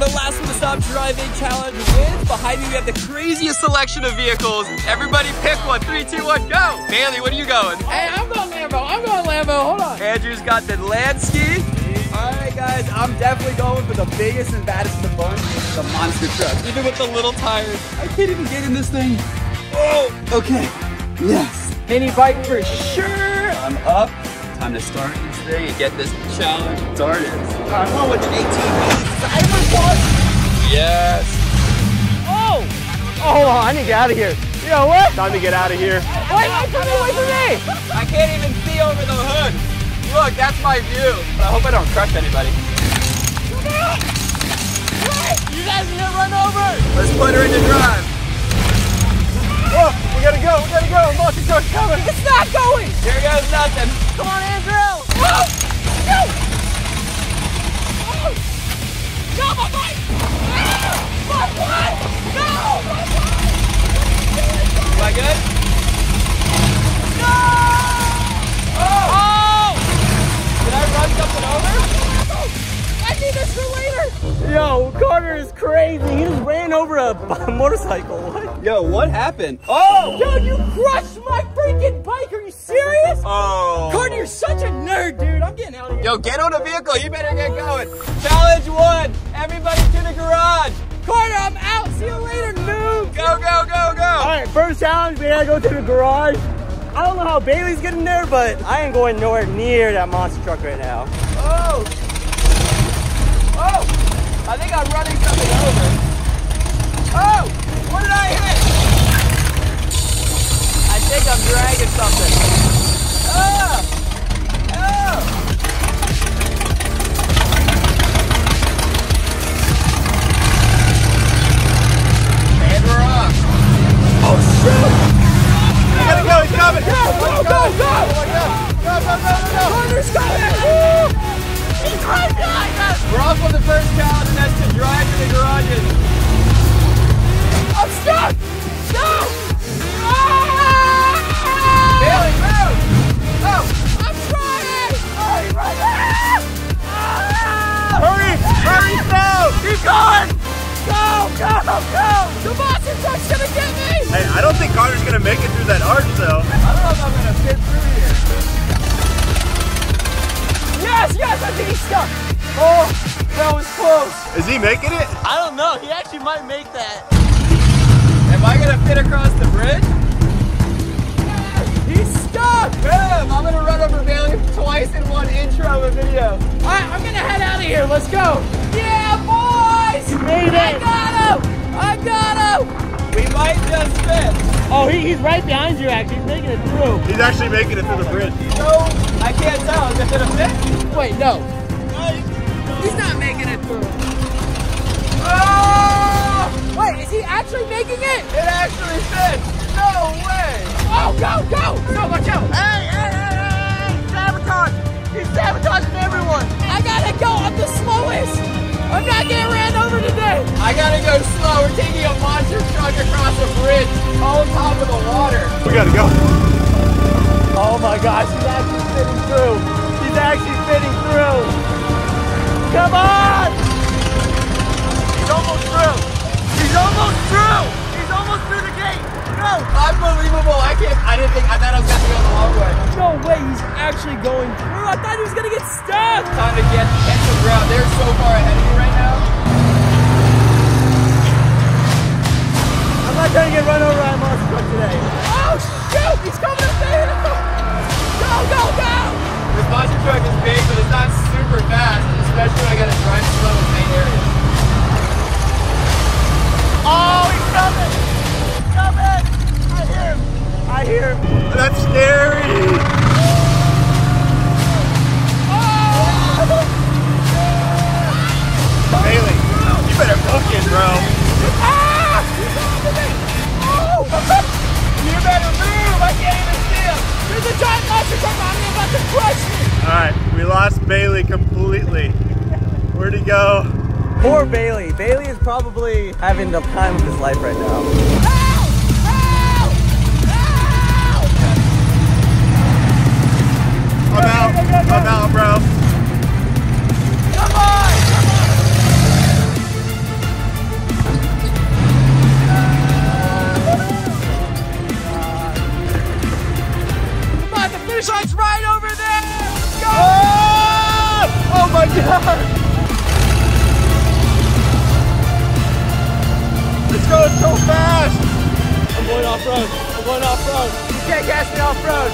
the last one to stop driving challenge wins. Behind me, we have the craziest selection of vehicles. Everybody pick one. 3, 2, 1, go. Bailey, what are you going? Hey, I'm going Lambo. I'm going Lambo. Hold on. Andrew's got the Lansky. All right, guys, I'm definitely going for the biggest and baddest of the bunch, the monster truck. Even with the little tires, I can't even get in this thing. Oh, okay. Yes. Mini bike for sure. I'm up. Time to start this thing and get this challenge started. I'm going with an 18 Cyberpunk. Yes. Oh. Oh, I need to get out of here. You know what? Time to get out of here. Wait, come away from me. I can't even see over the hood. Look, that's my view. I hope I don't crush anybody. You guys are gonna run over. Let's put her in the drive. Whoa, we gotta go. Monster truck's coming. It's not going. Here goes nothing. Come on, Andrew. Whoa, go. Whoa. No, my bike. No, my bike. No, my bike. Am I good? No. Oh. Oh. Did I run something over? Oh. I need this for later. Yo, Carter is crazy. He just ran over a motorcycle. What? Yo, what happened? Oh! Yo, you crushed my freaking bike! Are you serious? Oh! Carter, you're such a nerd, dude! I'm getting out of here! Yo, get on the vehicle! You better get going! Challenge 1! Everybody to the garage! Carter, I'm out! See you later, noob! Go! Alright, first challenge, we gotta go to the garage. I don't know how Bailey's getting there, but I ain't going nowhere near that monster truck right now. Oh! Oh! I think I'm running something over. Oh! What did I hit? I think I'm dragging something. Oh! Oh! And we're off. Oh, shit! I gotta go, he's coming! Go, go, go! Go! Carter's coming! Woo! He crashed behind us! We're off on the first challenge, and that's to drive to the garages. I'm stuck! No! Ah! Bailey, move! Oh! I'm trying! Oh, you're right there! Ah! Hurry, no! Keep going! Go! The monster truck's gonna get me! Hey, I don't think Carter's gonna make it through that arch, though. I don't know if I'm gonna fit through here. Yes, I think he's stuck! Oh, that was close. Is he making it? I don't know, he actually might make that. Am I gonna fit across the bridge? He's stuck! Boom! I'm gonna run over Bailey twice in one intro of a video. Alright, I'm gonna head out of here. Let's go! Yeah, boys! You made it! I got him! We might just fit. Oh, he's right behind you, actually. He's making it through. He's actually making it through the bridge. No, I can't tell. Is it gonna fit? Wait, no. He's not making it through. Oh! Wait, is he actually making it? It actually fits! No way! Oh, go! No, watch out! Hey! Sabotage! He's sabotaging everyone! I gotta go! I'm the slowest! I'm not getting ran over today! I gotta go slow! We're taking a monster truck across a bridge! All on top of the water! We gotta go! Oh my gosh, he's actually fitting through! He's actually fitting through! Come on! He's almost through! He's almost through! He's almost through the gate! No! Unbelievable! I thought I was gonna go the long way. No way, he's actually going through! I thought he was gonna get stuck! Time to get to the ground. They're so far ahead of you right now. I'm not trying to get run over by a monster truck today. Oh shoot! He's coming up there! Go! This monster truck is big, but it's not super fast, especially when I gotta drive slow in main areas. Oh, he's coming! He's coming! I hear him! That's scary! Oh! Bailey, you better focus, bro! Ah! He's after me! Oh! You better move! I can't even see him! There's a giant monster truck behind me about to crush me! Alright, we lost Bailey completely. Where'd he go? Poor Bailey. Bailey is probably having the time of his life right now. Help! I'm out, bro. Come on! off-road. We're going off-road. You can't gas me off-road.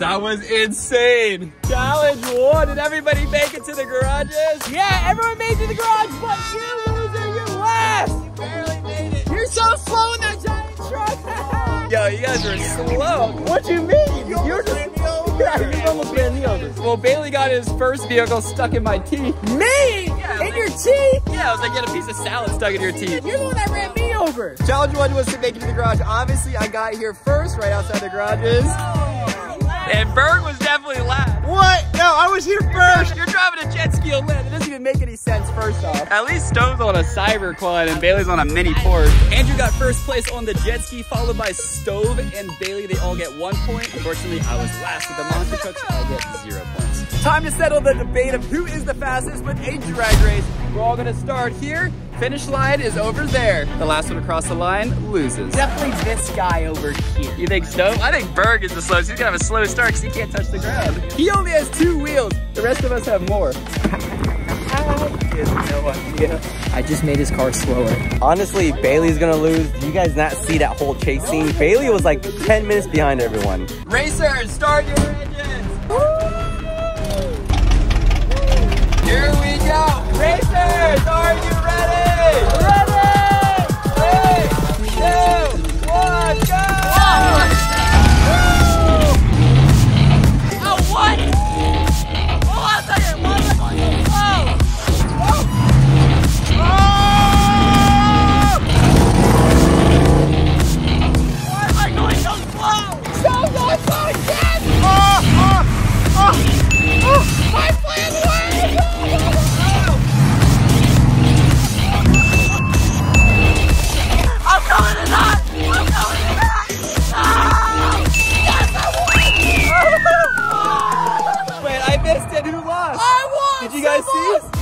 That was insane. Challenge one. Did everybody make it to the garages? Yeah, everyone made it to the garage, but you, loser, you're last. You barely made it. You're so slow in that giant truck. Yo, you guys are slow. What do you mean? You're just... Yeah, you almost ran me over. Well, Bailey got his first vehicle stuck in my teeth. Me? Yeah, in your teeth? Yeah, I was like, get a piece of salad stuck in your teeth. You're the one that ran me over. Challenge one was to make it to the garage. Obviously, I got here first, right outside the garages. And Berg was definitely last. What? No, I was here first. You're driving a jet ski on land. It doesn't even make any sense, first off. At least Stove's on a cyber quad and Bailey's on a mini Porsche. Andrew got first place on the jet ski, followed by Stove and Bailey. They all get 1 point. Unfortunately, I was last with the monster trucks. I get 0 points. Time to settle the debate of who is the fastest with a drag race. We're all gonna start here. Finish line is over there. The last one across the line loses. Definitely this guy over here. You think so? I think Berg is the slowest. He's gonna have a slow start because he can't touch the ground. He only has 2 wheels. The rest of us have more. He has no idea. I just made his car slower. Honestly, Bailey's gonna lose. Do you guys not see that whole chase scene? Bailey was like 10 minutes behind everyone. Racers, start your engines. Woo! Here we go. Racers, are you ready? Ready? 3, 2, 1, go! Oh, what? Hold on a second, Why am I going so slow? My plan worked!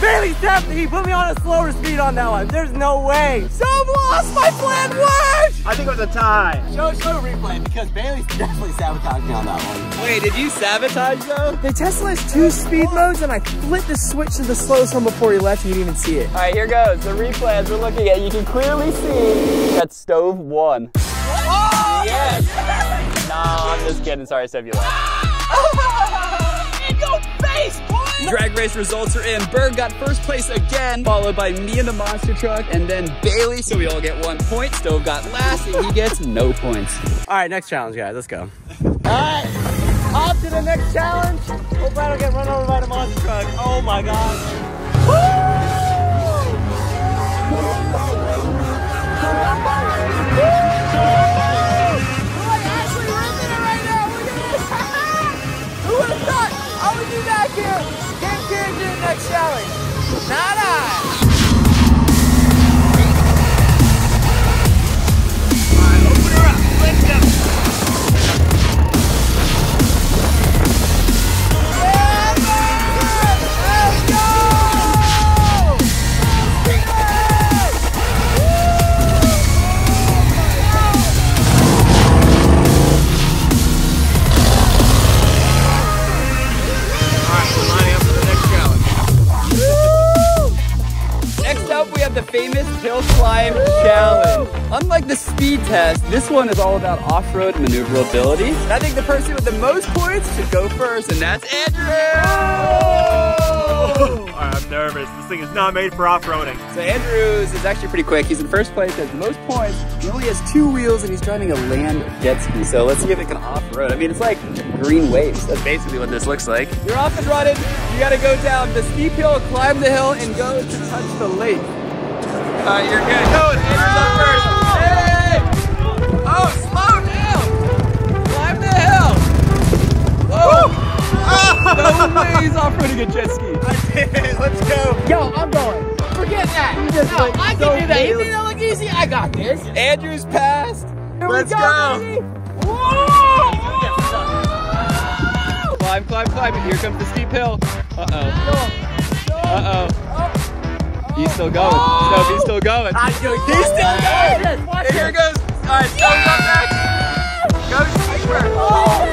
Bailey stepped, he put me on a slower speed on that one. There's no way. So I've lost, my plan worked! I think it was a tie. Show a replay because Bailey definitely sabotaged me on that one. Wait, did you sabotage though? The Tesla has 2 speed modes and I flipped the switch to the slowest one before he left and you didn't even see it. All right, here goes. The replay as we're looking at, you can clearly see that Stove won. What? Oh, yes! Yes. Nah, I'm just kidding. Sorry, Stove, you lost. In your face, boy! Drag race results are in. Berg got first place again, followed by me in the monster truck, and then Bailey, so we all get 1 point. Stove got last, and he gets no points. All right, next challenge, guys. Let's go. All right, off to the next challenge. Hope I don't get run over by the monster truck. Oh, my gosh. Woo! We're actually ripping it right now. Look at this. Who would have thought I would be back here? Can't do the next challenge. Not I. All right, open her up. Let's go. The famous hill climb challenge. Unlike the speed test, this one is all about off-road maneuverability. I think the person with the most points should go first, and that's Andrew! Oh! All right, I'm nervous. This thing is not made for off-roading. So Andrew's is actually pretty quick. He's in first place, has the most points. He only has 2 wheels, and he's driving a land jet ski. So let's see if it can off-road. I mean, it's like green waves. That's basically what this looks like. You're off and running. You gotta go down the steep hill, climb the hill, and go to touch the lake. You're good. No, it's Andrew's on first. Hey! Oh, slow down! Climb the hill! Whoa! No way he's off-roading a jet ski. I did. Let's go. Yo, I'm going. Forget that. No, I can do that. You think that look easy? I got this. Andrew's passed. Here we go, baby. Whoa! Climb, climb, climb. And here comes the steep hill. Uh-oh. Uh-oh. He's still going. Oh! No, he's still going. I'm doing he's still going. Watch it. Here it goes. All right, Stove's up next. Go deeper. Oh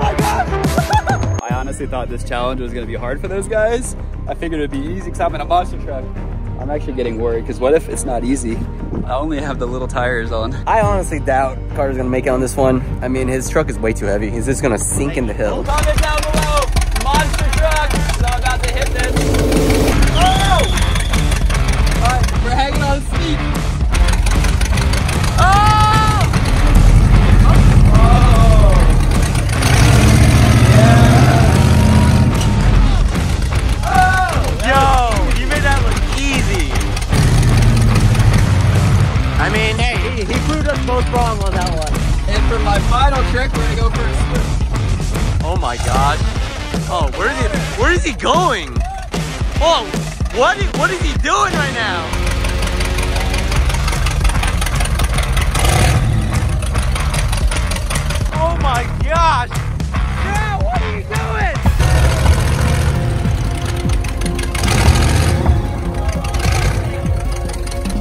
my gosh. I honestly thought this challenge was going to be hard for those guys. I figured it would be easy because I'm in a monster truck. I'm actually getting worried because what if it's not easy? I only have the little tires on. I honestly doubt Carter's going to make it on this one. I mean, his truck is way too heavy. He's just going to sink in the hill. Comment down below. Monster truck. So I'm about to hit this. Oh! All right, we're hanging on steep. Oh! Oh! Oh! Yeah. Oh! Yo, you made that look easy. I mean, hey, he proved us both wrong on that one. And for my final trick, we're gonna go for a swim. Oh my God. Oh, where is he going? Oh, what is he doing right now? Oh my gosh! Yeah, what are you doing?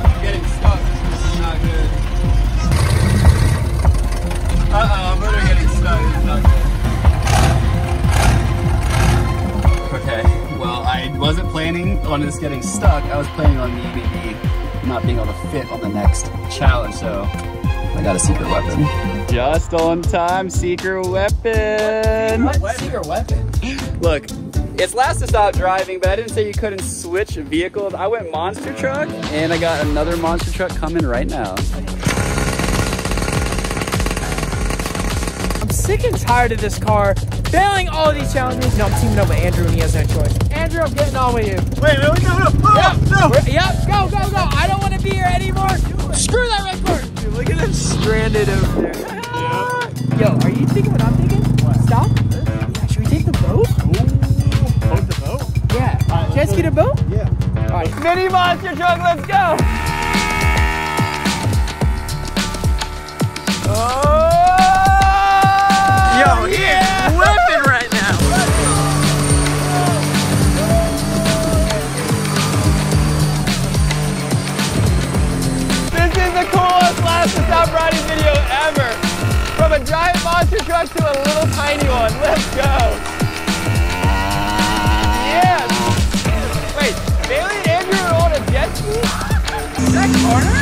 I'm getting stuck. This is not good. Uh-oh, I'm really getting stuck. This is not good. Okay, well, I wasn't planning on this getting stuck. I was planning on maybe not being able to fit on the next challenge, so I got a secret weapon. Just on time, secret weapon. What? Secret weapon? Look, it's last to stop driving, but I didn't say you couldn't switch vehicles. I went monster truck, and I got another monster truck coming right now. I'm sick and tired of this car. Failing all of these challenges. No, I'm teaming up with Andrew and he has no choice. Andrew, I'm getting on with you. Wait, go. I don't want to be here anymore. Screw that red cord. Dude, look at them stranded over there. Yeah. Yo, are you thinking what I'm thinking? What? Stop. Yeah, should we take the boat? Ooh. Boat the boat? Yeah. Right, jet ski the boat? Yeah. All right. Mini monster truck, let's go. Oh. Yo, he is whipping right now. This is the coolest last to stop riding video ever. From a giant monster truck to a little tiny one. Let's go. Yes. Wait, Bailey and Andrew are on a jet ski? Is that Carter?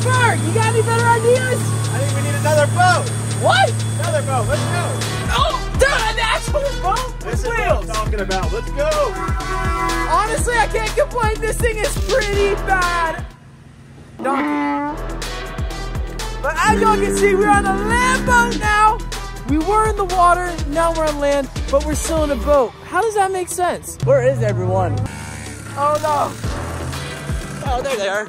You got any better ideas? I think we need another boat. What? Another boat. Let's go. Oh, dude, an actual boat with wheels. This is what I'm talking about. Let's go. Honestly, I can't complain. This thing is pretty bad. Donkey. But as y'all can see, we're on a land boat now. We were in the water, now we're on land, but we're still in a boat. How does that make sense? Where is everyone? Oh, no. Oh, there they are.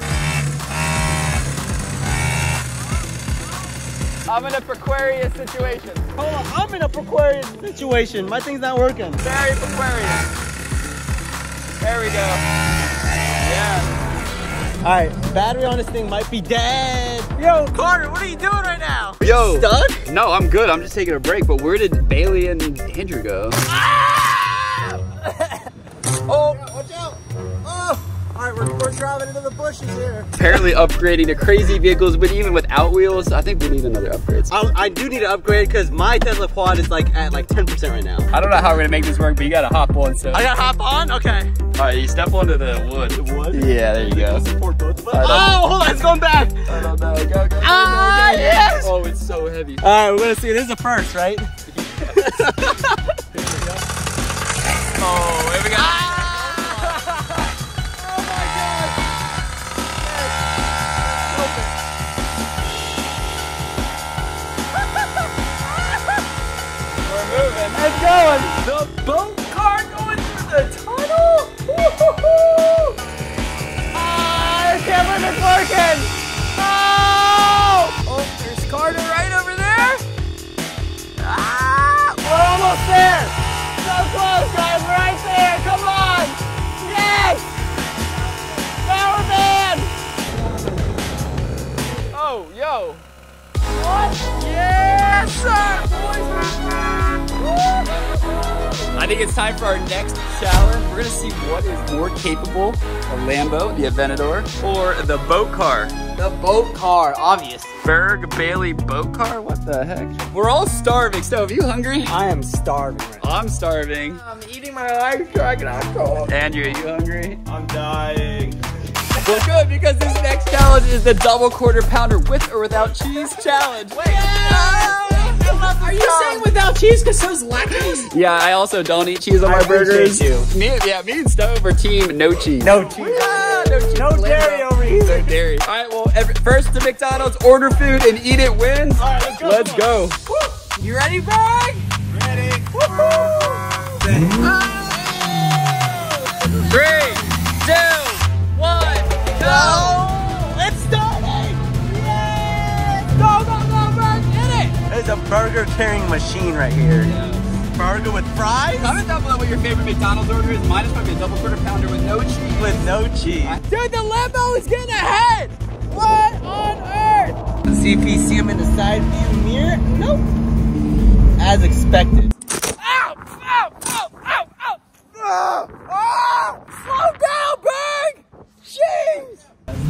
I'm in a precarious situation. Hold on, I'm in a precarious situation. My thing's not working. Very precarious. There we go. Yeah. All right, battery on this thing might be dead. Yo, Carter, what are you doing right now? Yo. Stuck? No, I'm good. I'm just taking a break, but where did Bailey and Andrew go? Ah! Oh, watch out. Oh. All right, we're driving into the bushes here. Apparently upgrading to crazy vehicles, but even without wheels, I think we need another upgrade. I do need to upgrade because my Tesla quad is like at like 10% right now. I don't know how we're gonna make this work, but you gotta hop on. So I gotta hop on? Okay. All right, you step onto the wood. The wood? Yeah, there you go. Support both of us. Right, oh, hold on, it's going back. I don't know. Go. Ah, go. Yes. Oh, it's so heavy. All right, we're gonna see. This is a first, right? Oh, here we go. Ah! It's going. The boat car going through the tunnel. Woo-hoo-hoo. Yo, yo. What? Yes, sir! I think it's time for our next challenge. We're gonna see what is more capable, a Lambo, the Aventador, or the boat car. The boat car, obvious. Berg Bailey boat car? What the heck? We're all starving. Stove, you hungry? I am starving right now. I'm starving. I'm eating my life dragon alcohol. Andrew, you hungry? I'm dying. Well, good, because this next challenge is the double quarter pounder with or without cheese challenge. Wait. Yeah. Are you saying without cheese because so's lactose? Yeah, I also don't eat cheese on my burgers. Me and Stove are team no cheese. No cheese. Yeah, no cheese. No dairy over here. No dairy. All right, well, first to McDonald's, order food and eat it wins. All right, let's go. Woo. You ready, Berg? Ready. Woohoo! 3, 2, 1, go! Let's start it! Yes! Go, go, go, Berg! Get it! There's a burger carrying machine right here. Yes. Burger with fries? Comment down below what your favorite McDonald's order is. Mine is probably a double quarter pounder with no cheese. With no cheese. Dude, the Lambo is getting ahead! What on earth? Let's see if you see him in the side view mirror. Nope. As expected. Ow! Ow! Ow! Ow! Ow! Oh! Oh! Slow down, Berg! Jeez!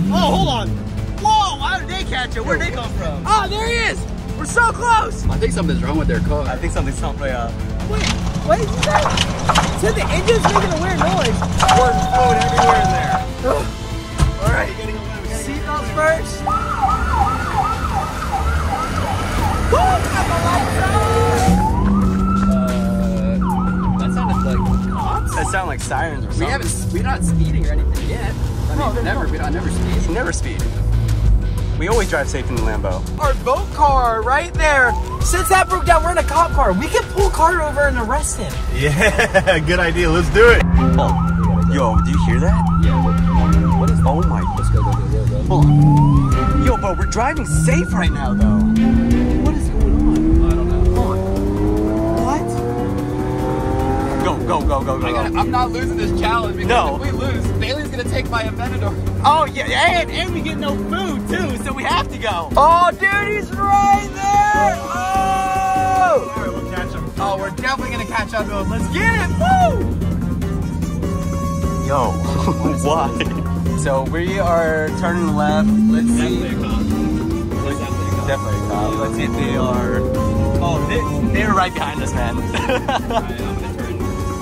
Oh, hold on. Whoa, how did they catch it? Where'd they come from? Oh, there he is! We're so close! I think something's wrong with their car. I think something's not right up. Wait, what did you say? It said the engine's making a weird noise. We're throwing everywhere in there. Alright, seatbelts first. That sounded like cops? That sounded like sirens or something. We're not speeding or anything yet. I mean, I never speed. You never speed. We always drive safe in the Lambo. Our boat car right there. Since that broke down, we're in a cop car. We can pull Carter over and arrest him. Yeah, good idea. Let's do it. Oh, yo, do you hear that? Yeah. What is that? Oh my. Let's go, go, go, go, go. Hold on. Yo, bro, we're driving safe right now, though. What is going on? I don't know. Hold on. What? Go, go, go, go, go. I'm not losing this challenge because if we lose, Bailey's gonna take my Aventador. Oh yeah, and we get no food too, so we have to go. Oh dude, he's right there! Oh! Alright, we'll catch him. Oh, we're definitely gonna catch up to him. Let's get it! Woo! Yo, why? So we are turning left. Let's see. Definitely a cop. Let's see if they are. Oh, they're right behind us, man. Alright, I'm gonna turn.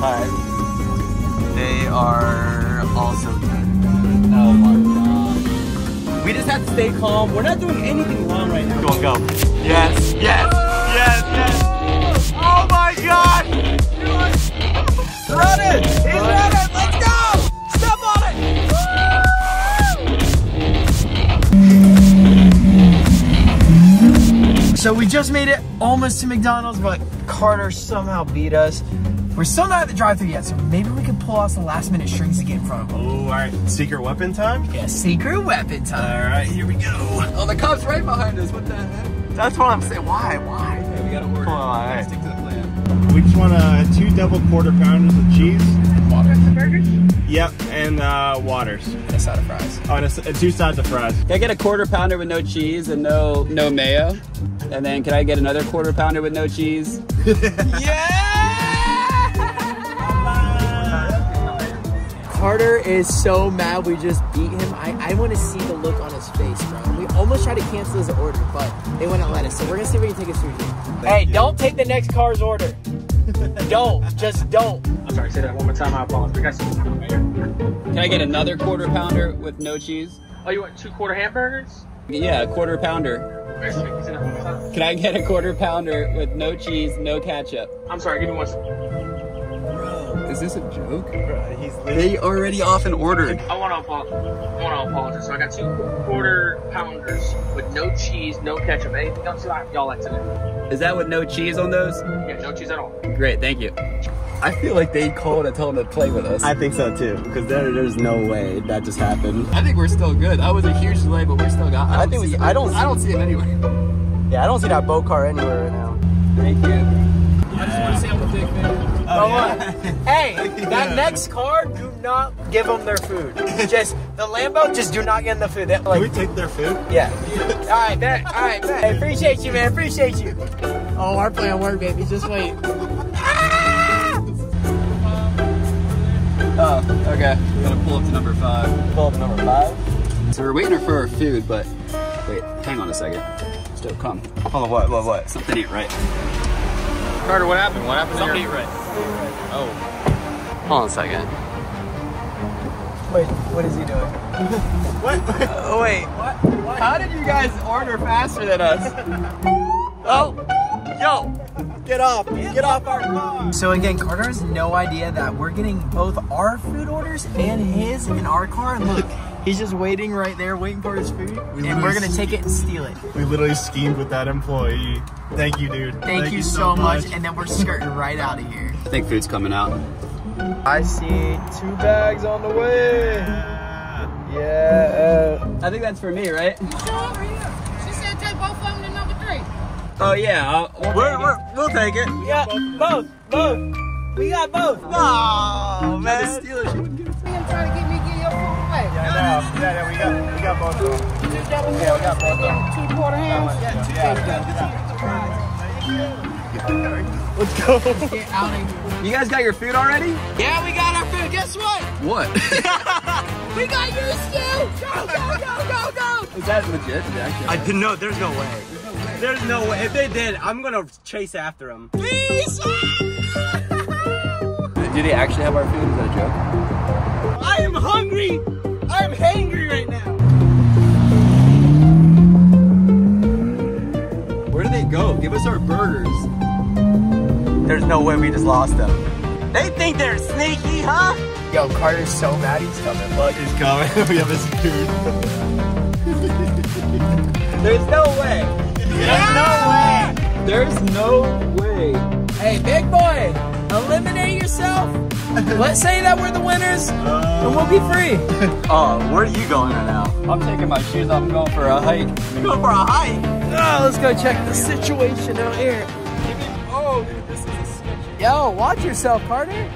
Alright. They are also oh my god. We just have to stay calm. We're not doing anything wrong right now. Go on, go. Yes, yes, yes, yes. Oh my god. Run it. He's run it. Let's go. Step on it. Woo! So we just made it almost to McDonald's, but Carter somehow beat us. We're still not at the drive-thru yet, so maybe we can pull out some last-minute strings to get in front of them. Oh, all right. Secret weapon time? Yeah, secret weapon time. All right, here we go. Oh, the cop's right behind us. What the heck? That's what I'm saying. Why? Yeah, we got to order. Right. Stick to the plan. We just want two double quarter pounders of cheese. Water. Burgers? Yep, and waters. And a side of fries. Oh, and two sides of fries. Can I get a quarter pounder with no cheese and no mayo? And then can I get another quarter pounder with no cheese? Yeah! Carter is so mad we just beat him. I want to see the look on his face, bro. We almost tried to cancel his order, but they wouldn't let us. So we're going to see if we can take his food here. Hey, don't take the next car's order. Don't. Just don't. I'm sorry, say that one more time. I apologize. Can I get another quarter pounder with no cheese? Oh, you want two quarter hamburgers? Yeah, a quarter pounder. Can I get a quarter pounder with no cheese, no ketchup? I'm sorry, give me one second. Is this a joke? They already off and ordered. I want to apologize. So I got two quarter pounders with no cheese, no ketchup. Anything else y'all like today? Is that with no cheese on those? Yeah, no cheese at all. Great, thank you. I feel like they called and told them to play with us. I think so too, because there's no way that just happened. I think we're still good. That was a huge delay, but we still got. I don't see it anyway. Yeah, I don't see that boat car anywhere right now. Thank you. I just want to say I'm a big fan. Oh, Hey, that next car, do not give them their food. Just the Lambo, just do not get them the food. Like, can we take their food? Yeah. All right, man. All right, man. I appreciate you, man. Appreciate you. Oh, our plan worked, baby. Just wait. Oh, okay. Gotta pull up to number 5. Pull up to number 5. So we're waiting for our food, but wait, hang on a second. Still, come. Oh, what? Something ain't right. Carter, what happened? What happened? Something ain't right. Oh. Hold on a second. Wait, what is he doing? What? Wait. What? How did you guys order faster than us? Oh, yo. Get off our car. So again, Carter has no idea that we're getting both our food orders and his in our car. And look, he's just waiting right there, waiting for his food. And we're gonna take it and steal it. We literally schemed with that employee. Thank you, dude. Thank you so much. And then we're skirting right out of here. I think food's coming out. I see 2 bags on the way. Yeah. I think that's for me, right? She said take both of them to number 3. Oh yeah, we'll take it. We got both. We got both. Oh man. Steal it. She wouldn't give it to me. I'm trying to get your food away. Yeah, no. Yeah, we got both of them. 2 double meals. Yeah, we got both of them. 2 quarter hands. Yeah, let's go. Let's get out of here. You guys got your food already? Yeah, we got our food. Guess what? What? We got yours too. Go. Is that legit? I didn't know. There's no way. There's no way. If they did, I'm gonna chase after them. Please! Do they actually have our food? Is that a joke? I am hungry! I am hangry right now! Where do they go? Give us our burgers. There's no way we just lost them. They think they're sneaky, huh? Yo, Carter's so mad he's coming. Look, he's coming. We have his food. There's no way. Yeah! There's no way. Hey, big boy, eliminate yourself. Let's say that we're the winners, and we'll be free. Oh, where are you going right now? I'm taking my shoes off. I'm going for a hike. You're going for a hike? Oh, let's go check the situation out here. Oh, dude, this is a sketchy. Yo, watch yourself, Carter.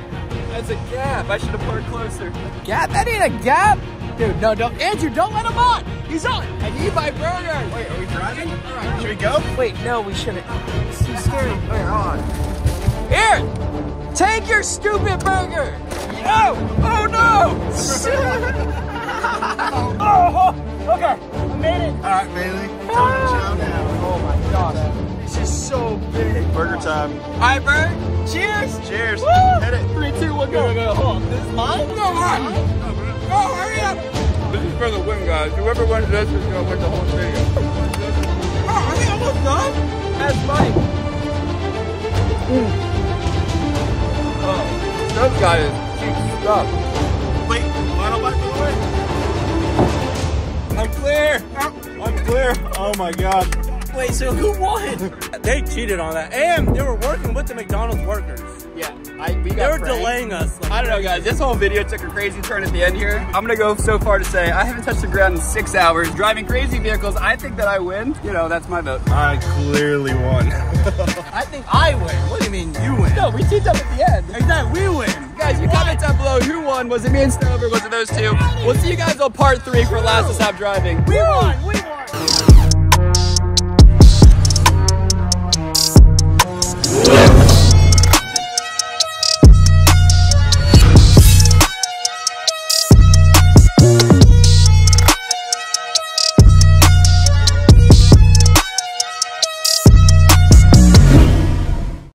That's a gap. I should have parked closer. Gap? That ain't a gap. Dude, no, don't. Andrew, don't let him on. He's on. I need my burger. Wait, are we driving? All right, should we go? Wait, no, we shouldn't. It's too scary. Wait, on. Here, take your stupid burger. No. Oh, no. Shit. Oh, okay. I made it. All right, Bailey. Chow down. Oh, my gosh. This is so big. Burger time. All right, Bird. Cheers. Cheers. Woo. Hit it. 3, 2, 1, go. Hold on. This is mine? No, mine. No, bro. Oh, hurry up! This is for the win, guys. Whoever wins this is gonna win the whole thing. Oh, are we almost done? That's Mike. Oh, this guy is cheap stuff. Wait, final bite for the win. I'm clear. I'm clear. Oh my God. Wait, so who won? They cheated on that, and they were working with the McDonald's workers. Yeah. They were delaying us. Like, I don't know, guys. This whole video took a crazy turn at the end here. I'm gonna go so far to say I haven't touched the ground in 6 hours. Driving crazy vehicles, I think that I win. You know, that's my vote. I clearly won. I think I win. What do you mean you win? No, we teamed up at the end. Exactly, we win. Guys, you comment down below who won. Was it me and Stove or was it those two? We'll see you guys on part 3 for Last to Stop Driving. We won! We won!